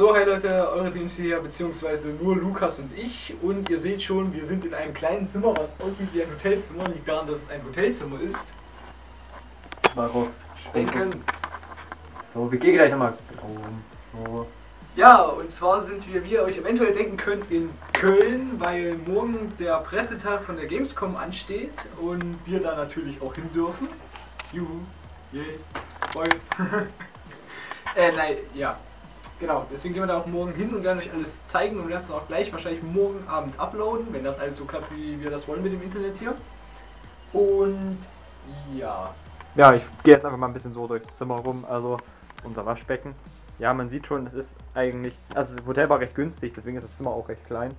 So, hi Leute, eure Teams hier, beziehungsweise nur Lukas und ich. Und ihr seht schon, wir sind in einem kleinen Zimmer, was aussieht wie ein Hotelzimmer. Liegt daran, dass es ein Hotelzimmer ist. Warum? Denken. So, wir gehen gleich nochmal so. Ja, und zwar sind wir, wie ihr euch eventuell denken könnt, in Köln, weil morgen der Pressetag von der Gamescom ansteht und wir da natürlich auch hin dürfen. Juhu, yay, voll. Nein, ja. Genau, deswegen gehen wir da auch morgen hin und werden euch alles zeigen und werden es auch gleich wahrscheinlich morgen Abend uploaden, wenn das alles so klappt, wie wir das wollen mit dem Internet hier. Und ja. Ja, ich gehe jetzt einfach mal ein bisschen so durchs Zimmer rum, also unser Waschbecken. Ja, man sieht schon, es ist eigentlich, also das Hotel war recht günstig, deswegen ist das Zimmer auch recht klein.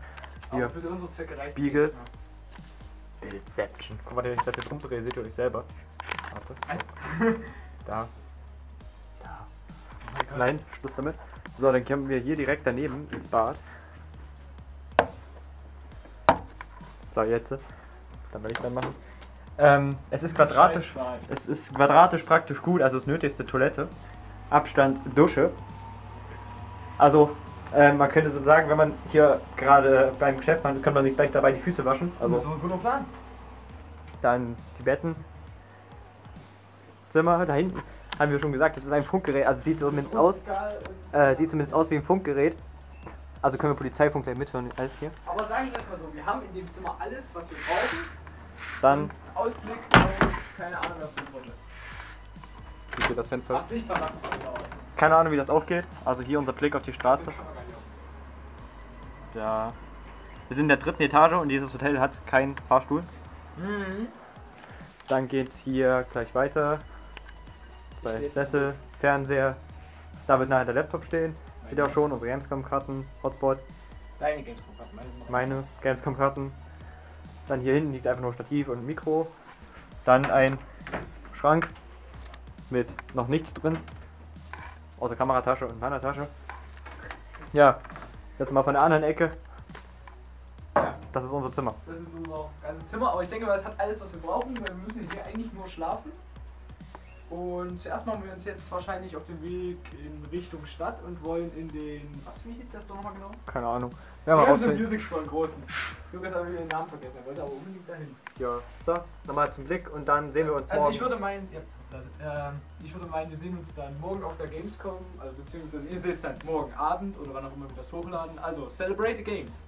Hier, aber für unsere Zwecke reicht Spiegel. Ja. Bildception. Guck mal, wenn ich das jetzt rumdrehe, seht ihr euch selber. Warte. Was? Da. Da. Oh, nein, Schluss damit. So, dann kommen wir hier direkt daneben ins Bad. So, jetzt. Dann werde ich dann machen. Es ist quadratisch. Es ist quadratisch praktisch gut, also das nötigste Toilette. Abstand Dusche. Also, man könnte so sagen, wenn man hier gerade beim Geschäft macht, kann man sich gleich dabei die Füße waschen. Also, das ist ein guter Plan. Dann die Betten. Zimmer, da hinten. Haben wir schon gesagt, das ist ein Funkgerät, also sieht zumindest aus wie ein Funkgerät. Also können wir Polizeifunk gleich mithören, alles hier. Aber sag ich erstmal so, wir haben in dem Zimmer alles, was wir brauchen. Dann Ausblick auf, keine Ahnung, was das drin ist. Wie geht das Fenster? Das Licht verlacht es aus. Keine Ahnung, wie das aufgeht. Also hier unser Blick auf die Straße. Ja. Wir sind in der dritten Etage und dieses Hotel hat keinen Fahrstuhl. Mhm. Dann geht's hier gleich weiter. Zwei Sessel, Fernseher, da wird nachher der Laptop stehen, sieht auch schon, unsere Gamescom-Karten, Hotspot. Deine Gamescom-Karten, meine Gamescom-Karten. Dann hier hinten liegt einfach nur Stativ und ein Mikro. Dann ein Schrank mit noch nichts drin, außer Kameratasche und Handtasche. Ja, jetzt mal von der anderen Ecke. Ja. Das ist unser Zimmer. Das ist unser ganzes Zimmer, aber ich denke, es hat alles, was wir brauchen, weil wir müssen hier eigentlich nur schlafen. Und zuerst machen wir uns jetzt wahrscheinlich auf den Weg in Richtung Stadt und wollen in den. Was, wie hieß das doch nochmal genau? Keine Ahnung. Ja, wir haben so einen Music Store, einen großen. Lukas hat wieder den Namen vergessen, er wollte aber unbedingt dahin. Ja, so, nochmal zum Blick und dann sehen wir uns morgen. Also ich würde meinen, wir sehen uns dann morgen auf der Gamescom, also beziehungsweise ihr seht es dann morgen Abend oder wann auch immer wir das hochladen. Also, celebrate the games!